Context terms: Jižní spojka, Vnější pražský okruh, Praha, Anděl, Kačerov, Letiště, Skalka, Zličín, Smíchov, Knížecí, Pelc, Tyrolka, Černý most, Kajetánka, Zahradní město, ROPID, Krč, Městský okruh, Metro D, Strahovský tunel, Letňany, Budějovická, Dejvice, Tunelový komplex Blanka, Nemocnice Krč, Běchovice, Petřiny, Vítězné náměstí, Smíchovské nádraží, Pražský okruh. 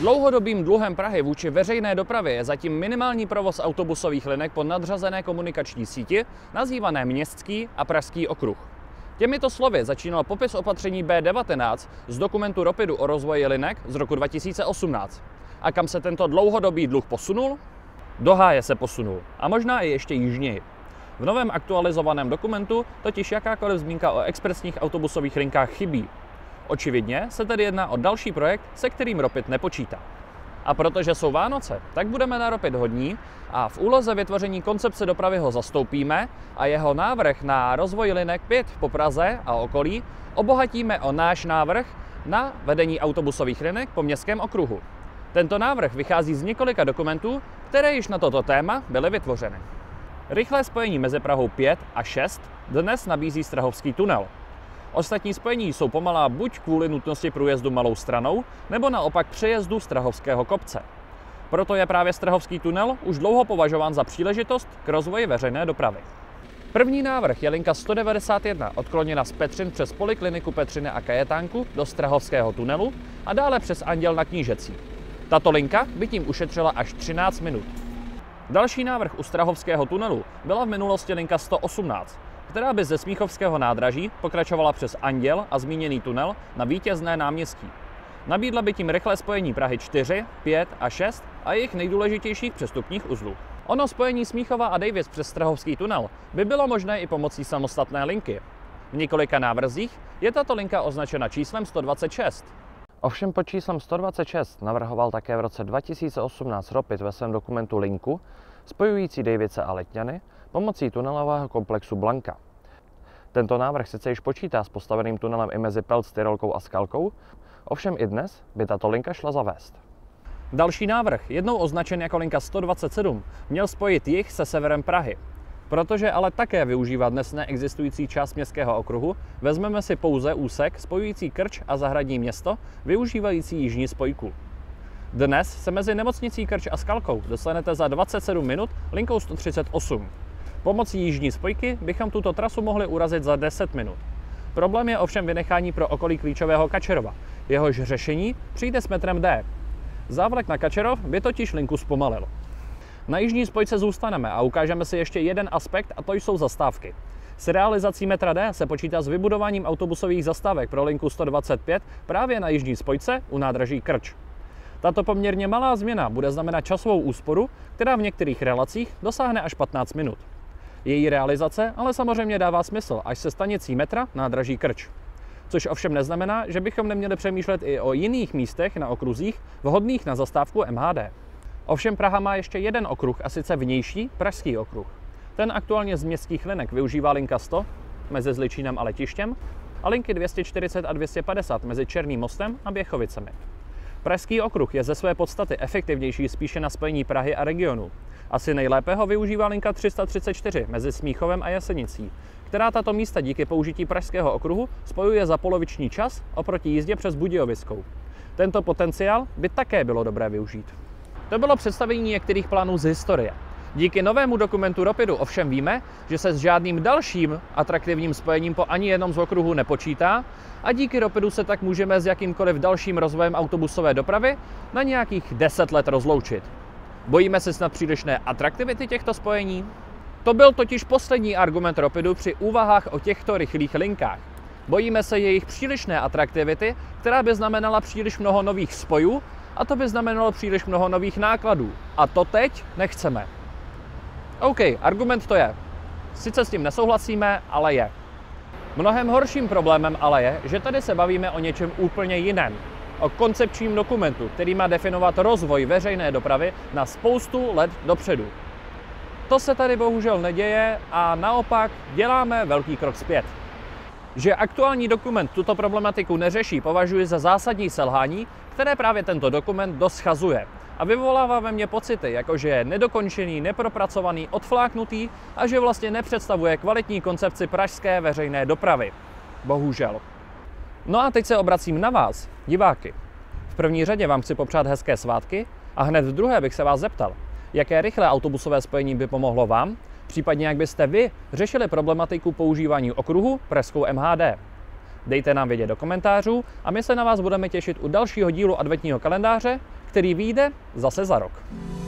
Dlouhodobým dluhem Prahy vůči veřejné dopravě je zatím minimální provoz autobusových linek pod nadřazené komunikační síti, nazývané Městský a Pražský okruh. Těmito slovy začínal popis opatření B19 z dokumentu ROPIDu o rozvoji linek z roku 2018. A kam se tento dlouhodobý dluh posunul? Do háje se posunul. A možná i ještě jižněji. V novém aktualizovaném dokumentu totiž jakákoliv zmínka o expresních autobusových linkách chybí. Očividně se tedy jedná o další projekt, se kterým ROPID nepočítá. A protože jsou Vánoce, tak budeme na ROPID hodní a v úloze vytvoření koncepce dopravy ho zastoupíme a jeho návrh na rozvoj linek 5 po Praze a okolí obohatíme o náš návrh na vedení autobusových linek po Městském okruhu. Tento návrh vychází z několika dokumentů, které již na toto téma byly vytvořeny. Rychlé spojení mezi Prahou 5 a 6 dnes nabízí Strahovský tunel. Ostatní spojení jsou pomalá buď kvůli nutnosti průjezdu malou stranou, nebo naopak přejezdu Strahovského kopce. Proto je právě Strahovský tunel už dlouho považován za příležitost k rozvoji veřejné dopravy. První návrh je linka 191 odkloněna z Petřin přes polikliniku Petřiny a Kajetánku do Strahovského tunelu a dále přes Anděl na Knížecí. Tato linka by tím ušetřila až 13 minut. Další návrh u Strahovského tunelu byla v minulosti linka 118, která by ze Smíchovského nádraží pokračovala přes Anděl a zmíněný tunel na Vítězné náměstí. Nabídla by tím rychlé spojení Prahy 4, 5 a 6 a jejich nejdůležitějších přestupních uzlů. Ono spojení Smíchova a Dejvic přes Strahovský tunel by bylo možné i pomocí samostatné linky. V několika návrzích je tato linka označena číslem 126. Ovšem pod číslem 126 navrhoval také v roce 2018 ROPID ve svém dokumentu linku spojující Dejvice a Letňany pomocí tunelového komplexu Blanka. Tento návrh sice již počítá s postaveným tunelem i mezi Pelc, Tyrolkou a Skalkou, ovšem i dnes by tato linka šla zavést. Další návrh, jednou označen jako linka 127, měl spojit jih se severem Prahy. Protože ale také využívá dnes neexistující část Městského okruhu, vezmeme si pouze úsek spojující Krč a Zahradní město, využívající Jižní spojku. Dnes se mezi Nemocnicí Krč a Skalkou dostanete za 27 minut linkou 138. Pomocí Jižní spojky bychom tuto trasu mohli urazit za 10 minut. Problém je ovšem vynechání pro okolí klíčového Kačerova. Jehož řešení přijde s metrem D. Závlek na Kačerov by totiž linku zpomalil. Na Jižní spojce zůstaneme a ukážeme si ještě jeden aspekt, a to jsou zastávky. S realizací metra D se počítá s vybudováním autobusových zastávek pro linku 125 právě na Jižní spojce u nádraží Krč. Tato poměrně malá změna bude znamenat časovou úsporu, která v některých relacích dosáhne až 15 minut. Její realizace ale samozřejmě dává smysl až se stanicí metra nádraží Krč. Což ovšem neznamená, že bychom neměli přemýšlet i o jiných místech na okruzích vhodných na zastávku MHD. Ovšem Praha má ještě jeden okruh, a sice Vnější pražský okruh. Ten aktuálně z městských linek využívá linka 100 mezi Zličínem a Letištěm a linky 240 a 250 mezi Černým mostem a Běchovicemi. Pražský okruh je ze své podstaty efektivnější spíše na spojení Prahy a regionu. Asi nejlépe ho využívá linka 334 mezi Smíchovem a Jesenicí, která tato místa díky použití Pražského okruhu spojuje za poloviční čas oproti jízdě přes Budějovickou. Tento potenciál by také bylo dobré využít. To bylo představení některých plánů z historie. Díky novému dokumentu ROPIDu ovšem víme, že se s žádným dalším atraktivním spojením po ani jednom z okruhů nepočítá a díky ROPIDu se tak můžeme s jakýmkoliv dalším rozvojem autobusové dopravy na nějakých 10 let rozloučit. Bojíme se snad přílišné atraktivity těchto spojení? To byl totiž poslední argument ROPIDu při úvahách o těchto rychlých linkách. Bojíme se jejich přílišné atraktivity, která by znamenala příliš mnoho nových spojů, a to by znamenalo příliš mnoho nových nákladů. A to teď nechceme. OK, argument to je. Sice s tím nesouhlasíme, ale je. Mnohem horším problémem ale je, že tady se bavíme o něčem úplně jiném. O koncepčním dokumentu, který má definovat rozvoj veřejné dopravy na spoustu let dopředu. To se tady bohužel neděje a naopak děláme velký krok zpět. Že aktuální dokument tuto problematiku neřeší, považuji za zásadní selhání, které právě tento dokument dost schazuje. A vyvolává ve mně pocity, jako že je nedokončený, nepropracovaný, odfláknutý a že vlastně nepředstavuje kvalitní koncepci pražské veřejné dopravy. Bohužel. No a teď se obracím na vás, diváky. V první řadě vám chci popřát hezké svátky a hned v druhé bych se vás zeptal, jaké rychlé autobusové spojení by pomohlo vám, případně jak byste vy řešili problematiku používání okruhu pražskou MHD. Dejte nám vědět do komentářů a my se na vás budeme těšit u dalšího dílu adventního kalendáře, který vyjde zase za rok.